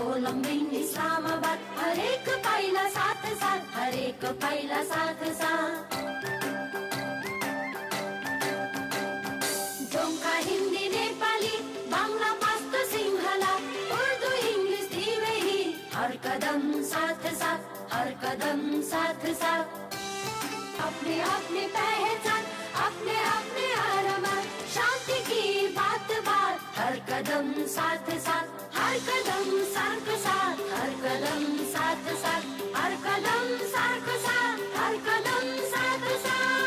ओ लंबिन इस्लामाबाद, हरेक पाइला साथ साथ, हरेक पाइला साथ साथ। जोंका हिंदी नेपाली, बांग्ला पास्तो सिंहला, उर्दू इंग्लिश धीमे ही, हर कदम साथ साथ, हर कदम साथ साथ। अपने अपने पहचान, अपने अपने अरमान, शांति की बात बात, हर कदम साथ साथ, हर कदम सार्क साथ, हर कदम साथ साथ, हर कदम सार्क साथ, हर कदम साथ साथ।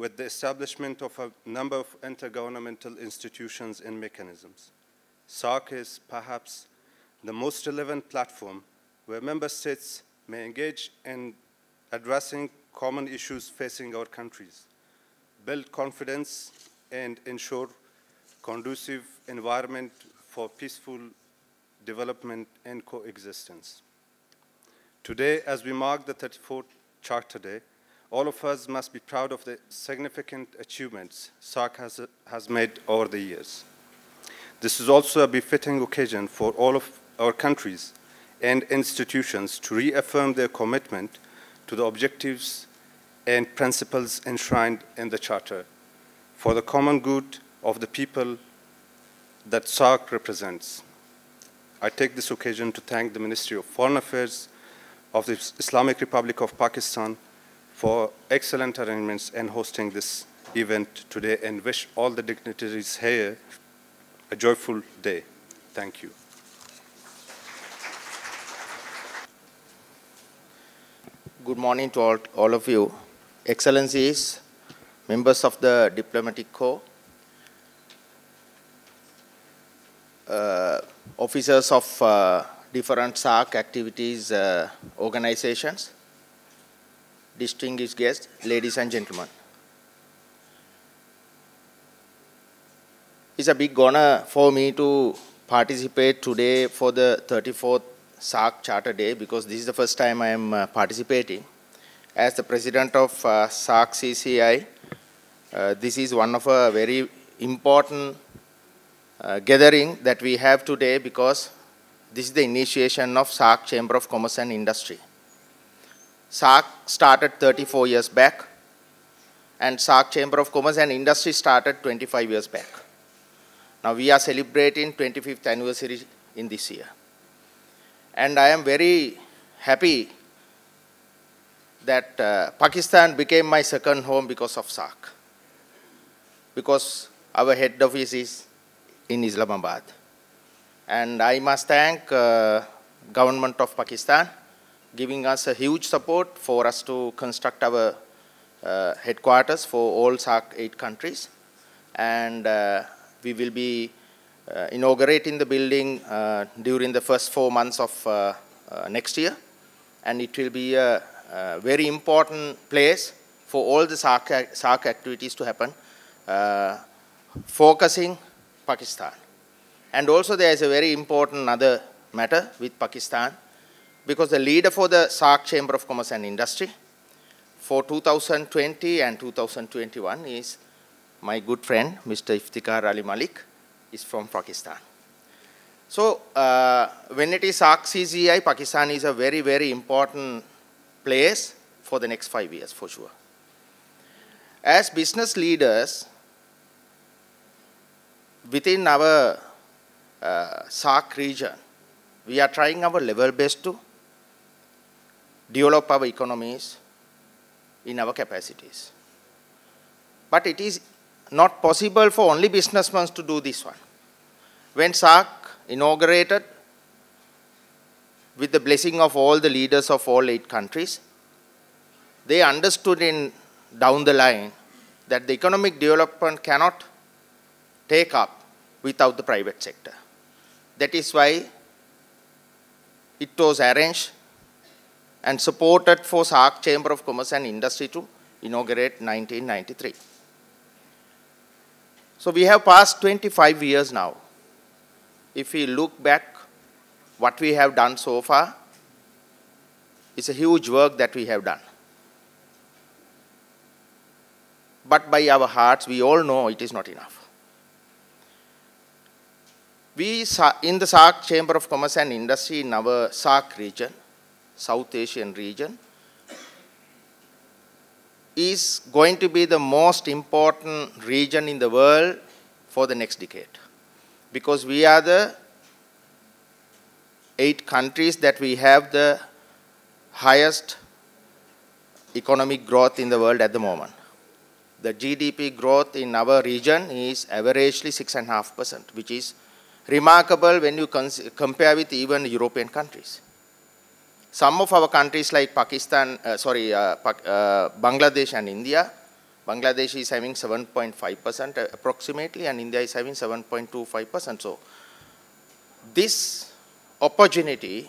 With the establishment of a number of intergovernmental institutions and mechanisms, SAARC is perhaps the most relevant platform where member states may engage in addressing common issues facing our countries, build confidence, and ensure conducive environment for peaceful development and coexistence. Today, as we mark the 34th Charter Day, all of us must be proud of the significant achievements SAARC has made over the years. This is also a befitting occasion for all of our countries and institutions to reaffirm their commitment to the objectives and principles enshrined in the Charter for the common good of the people that SAARC represents. I take this occasion to thank the Ministry of Foreign Affairs of the Islamic Republic of Pakistan for excellent arrangements and hosting this event today, and wish all the dignitaries here a joyful day. Thank you. Good morning to all of you. Excellencies, members of the Diplomatic Corps, officers of different SAARC activities organizations, distinguished guests, ladies and gentlemen. It's a big honor for me to participate today for the 34th SAARC Charter Day, because this is the first time I am participating. As the president of SAARC CCI, this is one of a very important gathering that we have today, because this is the initiation of SAARC Chamber of Commerce and Industry. SAARC started 34 years back, and SAARC Chamber of Commerce and Industry started 25 years back. Now we are celebrating 25th anniversary in this year. And I am very happy that Pakistan became my second home because of SAARC, because our head office is in Islamabad. And I must thank government of Pakistan giving us a huge support for us to construct our headquarters for all SAARC 8 countries. And we will be inaugurating the building during the first 4 months of next year. And it will be a very important place for all the SAARC activities to happen, focusing Pakistan. And also there is a very important other matter with Pakistan, because the leader for the SAARC Chamber of Commerce and Industry for 2020 and 2021 is my good friend, Mr. Iftikhar Ali Malik, is from Pakistan. So when it is SAARC CCI, Pakistan is a very, very important place for the next 5 years, for sure. As business leaders, within our SAARC region, we are trying our level best to develop our economies in our capacities. But it is not possible for only businessmen to do this one. When SAARC inaugurated, with the blessing of all the leaders of all 8 countries, they understood down the line that the economic development cannot take up without the private sector. That is why it was arranged and supported for SAARC Chamber of Commerce and Industry to inaugurate 1993. So we have passed 25 years now. If we look back, what we have done so far, it's a huge work that we have done. But by our hearts, we all know it is not enough. We, in the SAARC Chamber of Commerce and Industry, in our SAARC region, South Asian region, is going to be the most important region in the world for the next decade. Because we are the 8 countries that we have the highest economic growth in the world at the moment. The GDP growth in our region is averagely 6.5%, which is remarkable when you compare with even European countries. Some of our countries like Bangladesh and India. Bangladesh is having 7.5% approximately, and India is having 7.25%. So this opportunity,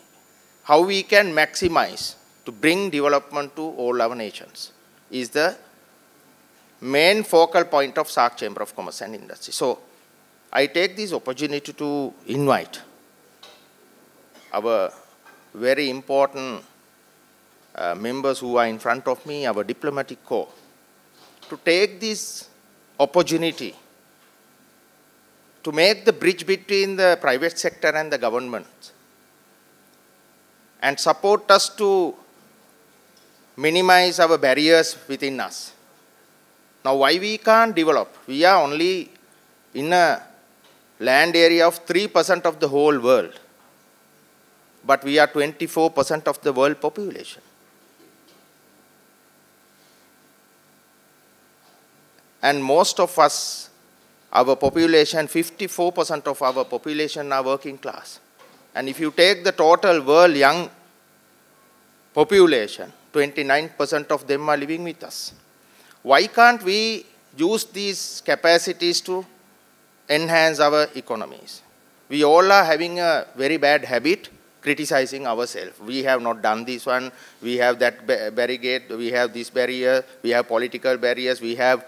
how we can maximize to bring development to all our nations, is the main focal point of SAARC Chamber of Commerce and Industry. So I take this opportunity to invite our very important members who are in front of me, our diplomatic corps, to take this opportunity to make the bridge between the private sector and the government and support us to minimize our barriers within us. Now, why we can't develop? We are only in a land area of 3% of the whole world, but we are 24% of the world population. And most of us, our population, 54% of our population are working class. And if you take the total world young population, 29% of them are living with us. Why can't we use these capacities to enhance our economies? We all are having a very bad habit, criticizing ourselves. We have not done this one, we have that barricade, we have this barrier, we have political barriers, we have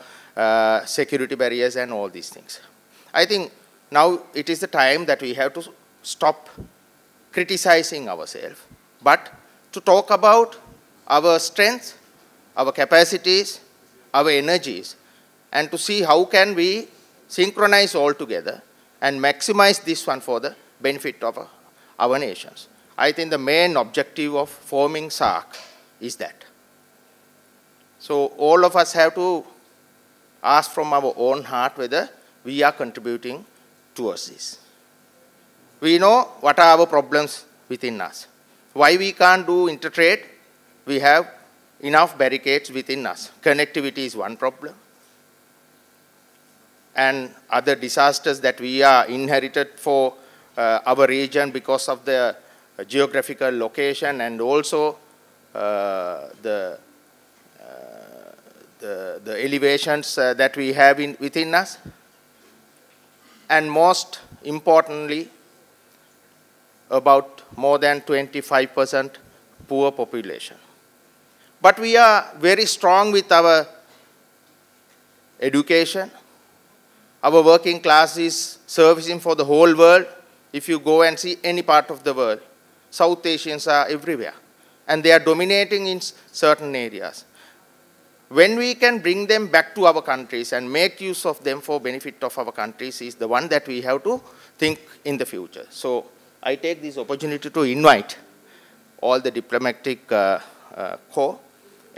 security barriers and all these things. I think now it is the time that we have to stop criticizing ourselves, but to talk about our strengths, our capacities, our energies, and to see how can we synchronize all together and maximize this one for the benefit of our nations. I think the main objective of forming SAARC is that. So all of us have to ask from our own heart whether we are contributing towards this. We know what are our problems within us. Why we can't do intertrade? We have enough barricades within us. Connectivity is one problem. And other disasters that we are inherited for our region because of the geographical location and also the elevations that we have within us. And most importantly, about more than 25% poor population. But we are very strong with our education. Our working class is servicing for the whole world. If you go and see any part of the world, South Asians are everywhere. And they are dominating in certain areas. When we can bring them back to our countries and make use of them for benefit of our countries is the one that we have to think in the future. So I take this opportunity to invite all the diplomatic corps,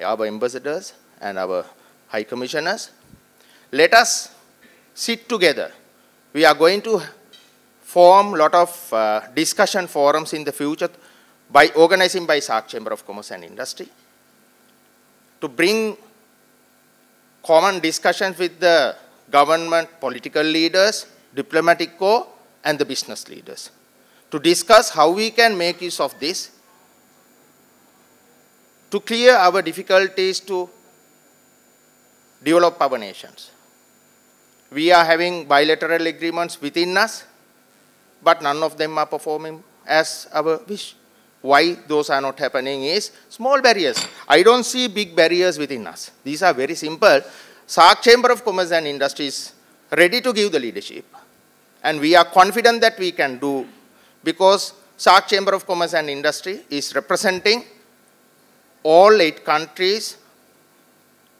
our ambassadors and our high commissioners. Let us sit together. We are going to form a lot of discussion forums in the future by organizing by SAARC Chamber of Commerce and Industry to bring common discussions with the government, political leaders, diplomatic corps and the business leaders to discuss how we can make use of this to clear our difficulties to develop our nations. We are having bilateral agreements within us, but none of them are performing as our wish. Why those are not happening is small barriers. I don't see big barriers within us. These are very simple. SAARC Chamber of Commerce and Industry is ready to give the leadership. And we are confident that we can do because SAARC Chamber of Commerce and Industry is representing all 8 countries,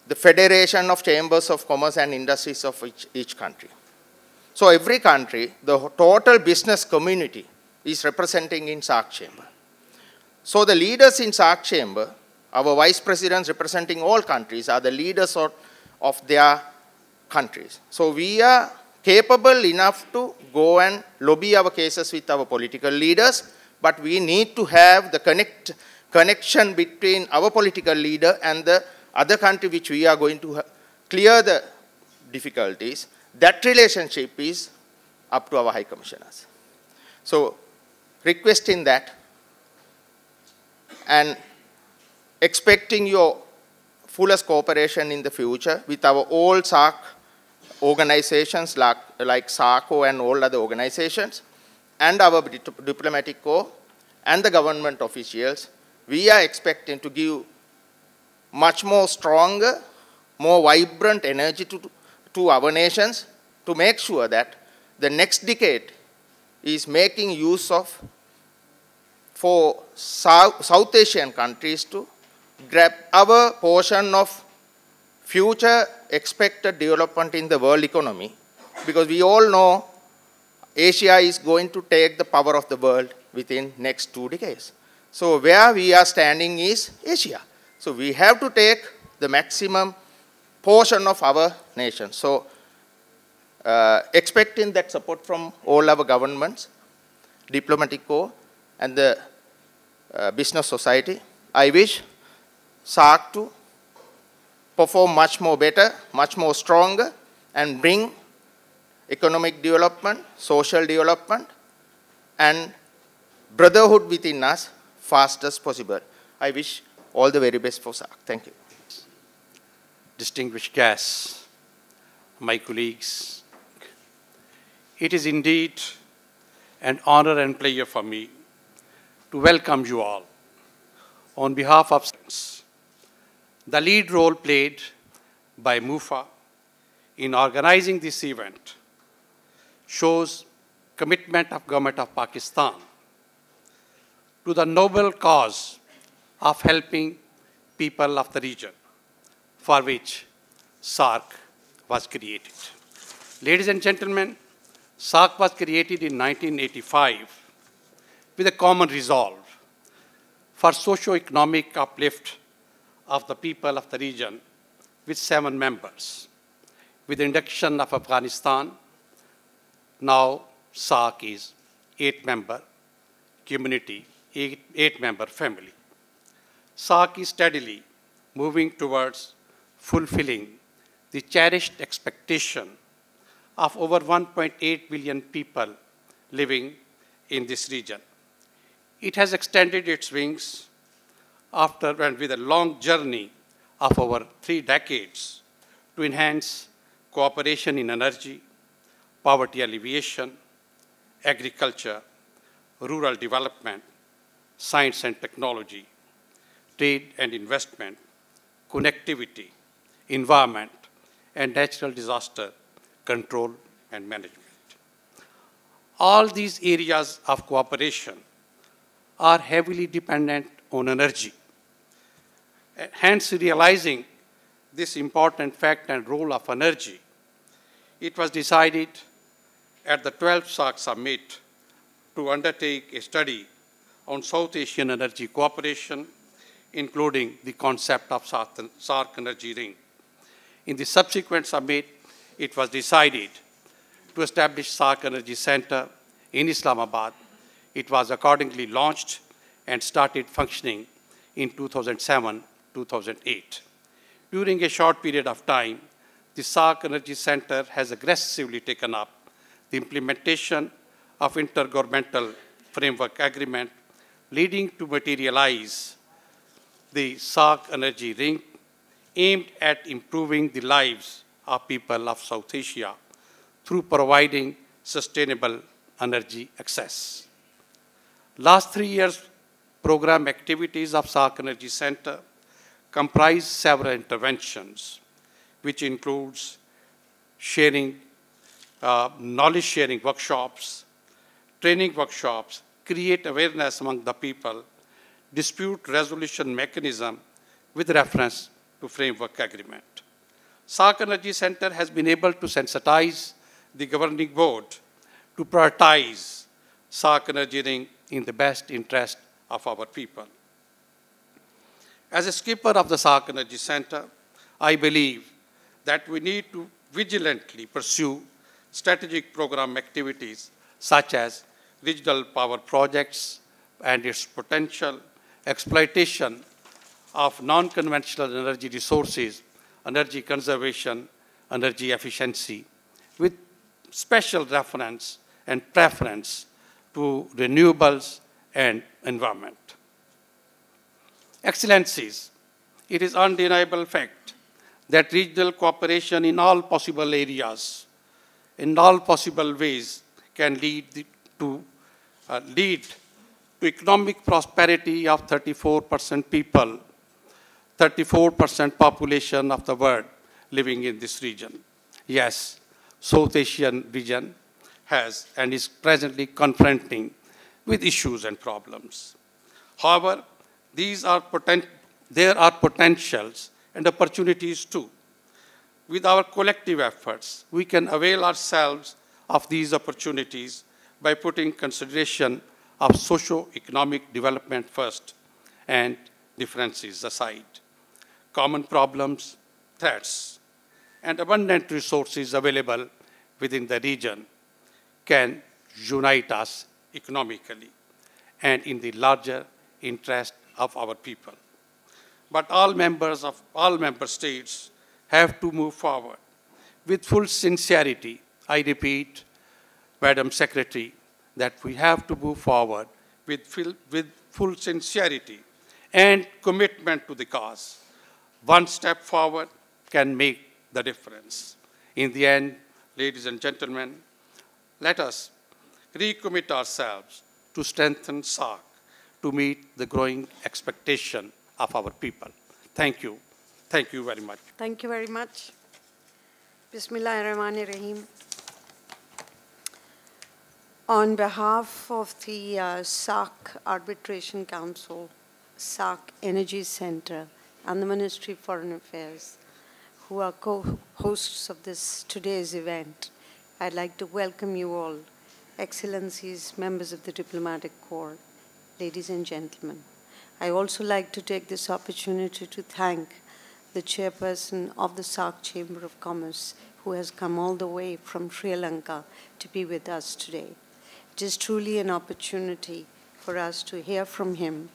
the Federation of Chambers of Commerce and Industries of each country. So every country, the total business community is representing in SAARC Chamber. So the leaders in SAARC Chamber, our vice presidents representing all countries are the leaders of their countries. So we are capable enough to go and lobby our cases with our political leaders, but we need to have the connection between our political leader and the other country which we are going to clear the difficulties. That relationship is up to our high commissioners. So requesting that and expecting your fullest cooperation in the future with our all SAARC organizations like SAARCO and all other organizations and our diplomatic corps and the government officials. We are expecting to give much more stronger, more vibrant energy to our nations to make sure that the next decade is making use of for South Asian countries to grab our portion of future expected development in the world economy, because we all know Asia is going to take the power of the world within next 2 decades. So where we are standing is Asia. So we have to take the maximum portion of our nation. So expecting that support from all our governments, diplomatic corps, and the business society, I wish SAARC to perform much more better, much more stronger, and bring economic development, social development, and brotherhood within us fast as possible. I wish all the very best for SAARC. Thank you. Distinguished guests, my colleagues, it is indeed an honor and pleasure for me to welcome you all. On behalf of students, the lead role played by MUFA in organizing this event shows commitment of Government of Pakistan to the noble cause of helping people of the region, for which SAARC was created. Ladies and gentlemen, SAARC was created in 1985 with a common resolve for socio-economic uplift of the people of the region with 7 members. With the induction of Afghanistan, now SAARC is 8-member community, 8-member family. SAARC is steadily moving towards fulfilling the cherished expectation of over 1.8 billion people living in this region. It has extended its wings after and with a long journey of over 3 decades to enhance cooperation in energy, poverty alleviation, agriculture, rural development, science and technology, trade and investment, connectivity, environment, and natural disaster control and management. All these areas of cooperation are heavily dependent on energy. Hence, realizing this important fact and role of energy, it was decided at the 12th SAARC Summit to undertake a study on South Asian energy cooperation, including the concept of SAARC Energy Ring. In the subsequent summit, it was decided to establish SAARC Energy Center in Islamabad. It was accordingly launched and started functioning in 2007-2008. During a short period of time, the SAARC Energy Center has aggressively taken up the implementation of Intergovernmental Framework Agreement, leading to materialize the SAARC Energy Ring, aimed at improving the lives of people of South Asia through providing sustainable energy access. Last 3 years, program activities of SAARC Energy Center comprise several interventions, which includes sharing, knowledge sharing workshops, training workshops, create awareness among the people, dispute resolution mechanism with reference to framework agreement. SAARC Energy Center has been able to sensitize the governing board to prioritize SAARC Energy Ring in the best interest of our people. As a skipper of the SAARC Energy Center, I believe that we need to vigilantly pursue strategic program activities such as regional power projects and its potential exploitation of non-conventional energy resources, energy conservation, energy efficiency, with special reference and preference to renewables and environment. Excellencies, it is undeniable fact that regional cooperation in all possible areas, in all possible ways, can lead to economic prosperity of 34% people, 34% population of the world living in this region. Yes, South Asian region has and is presently confronting with issues and problems. However, there are potentials and opportunities too. With our collective efforts, we can avail ourselves of these opportunities by putting consideration of socio-economic development first and differences aside. Common problems, threats, and abundant resources available within the region can unite us economically and in the larger interest of our people. But all member states have to move forward with full sincerity. I repeat, Madam Secretary, that we have to move forward with full sincerity and commitment to the cause. One step forward can make the difference. In the end, ladies and gentlemen, let us recommit ourselves to strengthen SAARC to meet the growing expectation of our people. Thank you. Thank you very much. Thank you very much. Bismillahirrahmanirrahim. On behalf of the SAARC Arbitration Council, SAARC Energy Center, and the Ministry of Foreign Affairs, who are co-hosts of today's event, I'd like to welcome you all, Excellencies, members of the Diplomatic Corps, ladies and gentlemen. I also like to take this opportunity to thank the chairperson of the SAARC Chamber of Commerce, who has come all the way from Sri Lanka to be with us today. It is truly an opportunity for us to hear from him.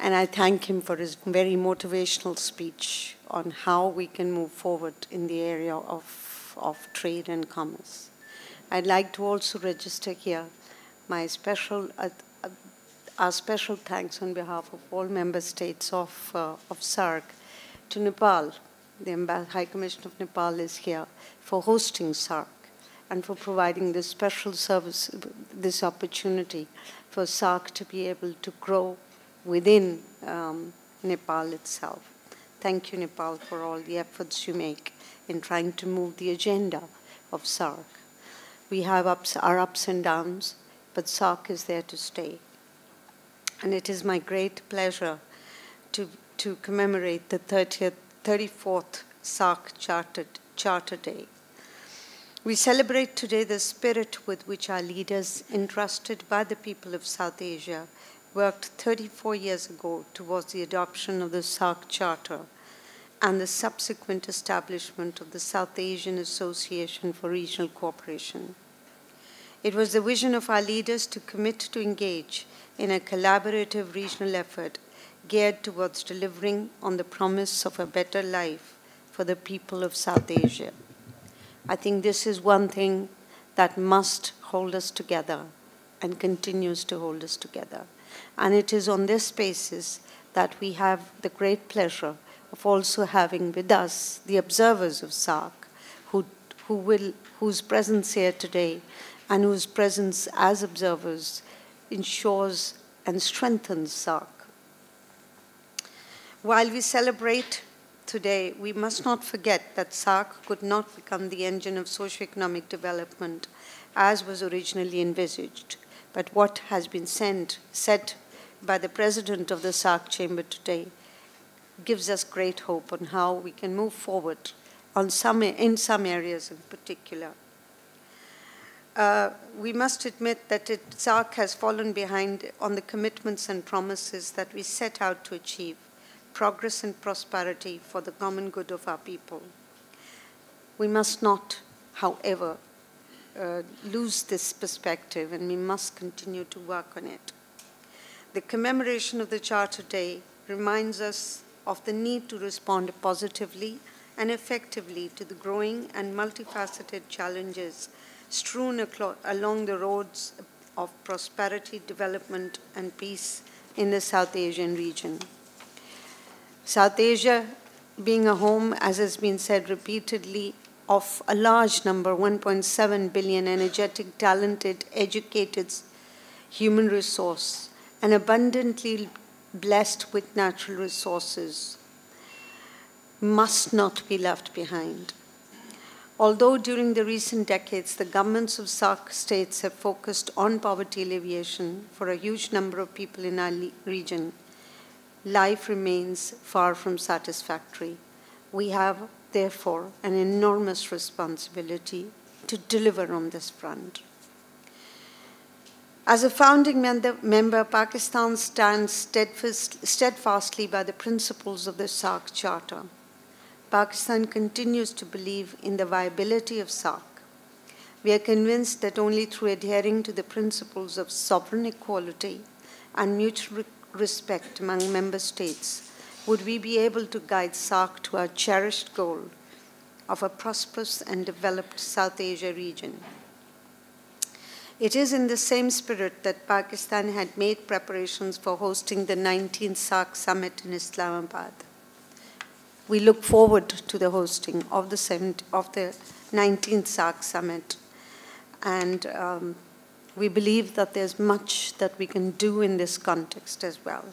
And I thank him for his very motivational speech on how we can move forward in the area of trade and commerce. I'd like to also register here my special, our special thanks on behalf of all member states of SAARC to Nepal. The High Commission of Nepal is here for hosting SAARC and for providing this special service, this opportunity for SAARC to be able to grow within Nepal itself. Thank you, Nepal, for all the efforts you make in trying to move the agenda of SAARC. We have our ups and downs, but SAARC is there to stay. And it is my great pleasure to commemorate the 34th SAARC Charter Day. We celebrate today the spirit with which our leaders, entrusted by the people of South Asia, worked 34 years ago towards the adoption of the SAARC Charter and the subsequent establishment of the South Asian Association for Regional Cooperation. It was the vision of our leaders to commit to engage in a collaborative regional effort geared towards delivering on the promise of a better life for the people of South Asia. I think this is one thing that must hold us together and continues to hold us together. And it is on this basis that we have the great pleasure of also having with us the observers of SAARC, whose presence here today and whose presence as observers ensures and strengthens SAARC. While we celebrate today, we must not forget that SAARC could not become the engine of socioeconomic development as was originally envisaged. But what has been said by the president of the SAARC chamber today gives us great hope on how we can move forward on in some areas in particular. We must admit that SAARC has fallen behind on the commitments and promises that we set out to achieve progress and prosperity for the common good of our people. We must not, however, lose this perspective, and we must continue to work on it. The commemoration of the Charter Day reminds us of the need to respond positively and effectively to the growing and multifaceted challenges strewn along the roads of prosperity, development, and peace in the South Asian region. South Asia being a home, as has been said repeatedly, of a large number, 1.7 billion energetic, talented, educated human resource, and abundantly blessed with natural resources, must not be left behind. Although during the recent decades, the governments of SAARC states have focused on poverty alleviation for a huge number of people in our region, life remains far from satisfactory. We have therefore an enormous responsibility to deliver on this front. As a founding member, Pakistan stands steadfastly by the principles of the SAARC Charter. Pakistan continues to believe in the viability of SAARC. We are convinced that only through adhering to the principles of sovereign equality and mutual respect among member states would we be able to guide SAARC to our cherished goal of a prosperous and developed South Asia region. It is in the same spirit that Pakistan had made preparations for hosting the 19th SAARC Summit in Islamabad. We look forward to the hosting of the 19th SAARC Summit, and we believe that there's much that we can do in this context as well.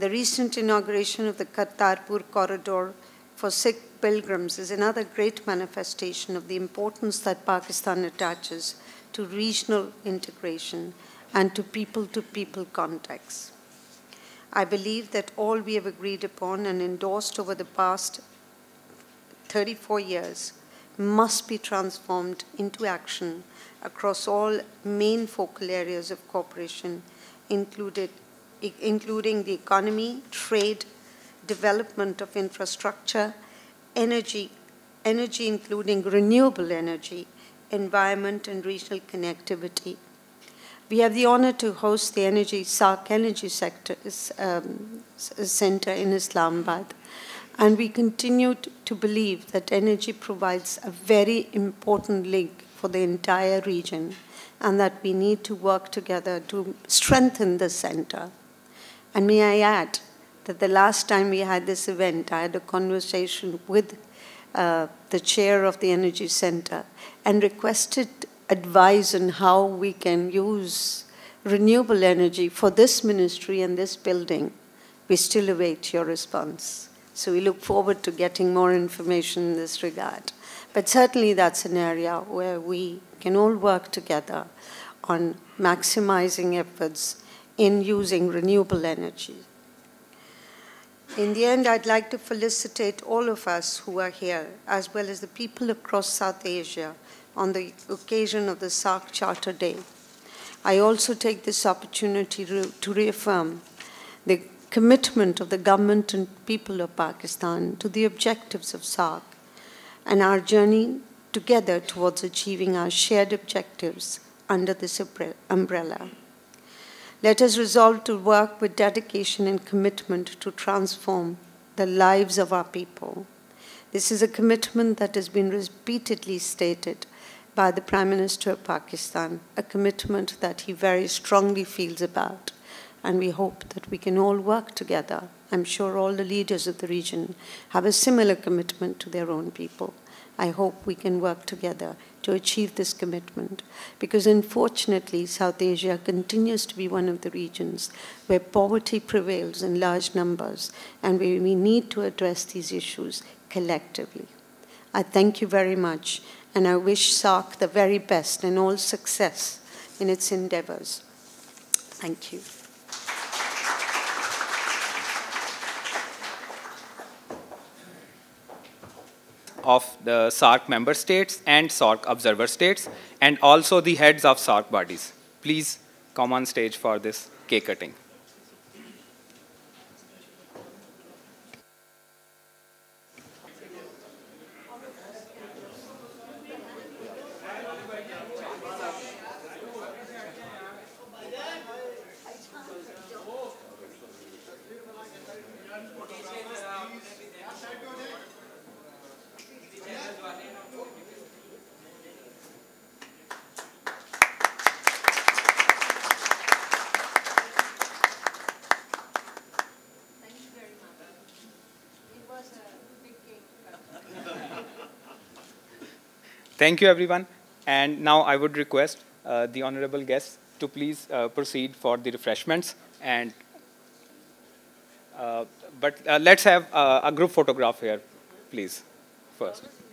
The recent inauguration of the Kartarpur Corridor for Sikh pilgrims is another great manifestation of the importance that Pakistan attaches to regional integration and to people contacts. I believe that all we have agreed upon and endorsed over the past 34 years must be transformed into action across all main focal areas of cooperation, including the economy, trade, development of infrastructure, energy including renewable energy, environment and regional connectivity. We have the honor to host the SAARC Energy Center in Islamabad. And we continue to believe that energy provides a very important link for the entire region, and that we need to work together to strengthen the center. And may I add that the last time we had this event, I had a conversation with the chair of the Energy Center and requested advice on how we can use renewable energy for this ministry and this building. We still await your response. So we look forward to getting more information in this regard. But certainly that's an area where we can all work together on maximizing efforts in using renewable energy. In the end, I'd like to felicitate all of us who are here, as well as the people across South Asia, on the occasion of the SAARC Charter Day. I also take this opportunity to reaffirm the commitment of the government and people of Pakistan to the objectives of SAARC and our journey together towards achieving our shared objectives under this umbrella. Let us resolve to work with dedication and commitment to transform the lives of our people. This is a commitment that has been repeatedly stated by the Prime Minister of Pakistan, a commitment that he very strongly feels about. And we hope that we can all work together. I'm sure all the leaders of the region have a similar commitment to their own people. I hope we can work together to achieve this commitment, because unfortunately, South Asia continues to be one of the regions where poverty prevails in large numbers and where we need to address these issues collectively. I thank you very much, and I wish SAARC the very best and all success in its endeavors. Thank you. Of the SAARC member states and SAARC observer states, and also the heads of SAARC bodies. Please come on stage for this cake cutting. Thank you, everyone. And now I would request the honorable guests to please proceed for the refreshments. And but let's have a group photograph here, please, first.